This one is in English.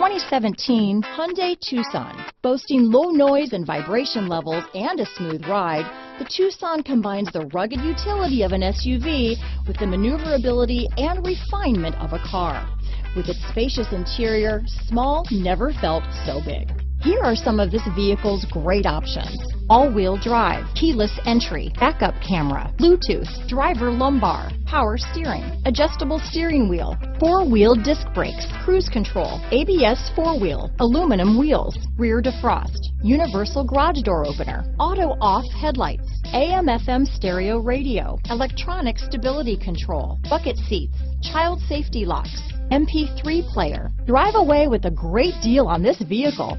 2017 Hyundai Tucson. Boasting low noise and vibration levels and a smooth ride, the Tucson combines the rugged utility of an SUV with the maneuverability and refinement of a car. With its spacious interior, small never felt so big. Here are some of this vehicle's great options: all-wheel drive, keyless entry, backup camera, Bluetooth, driver lumbar, power steering, adjustable steering wheel, four-wheel disc brakes, cruise control, ABS four-wheel, aluminum wheels, rear defrost, universal garage door opener, auto-off headlights, AM/FM stereo radio, electronic stability control, bucket seats, child safety locks, MP3 player. Drive away with a great deal on this vehicle.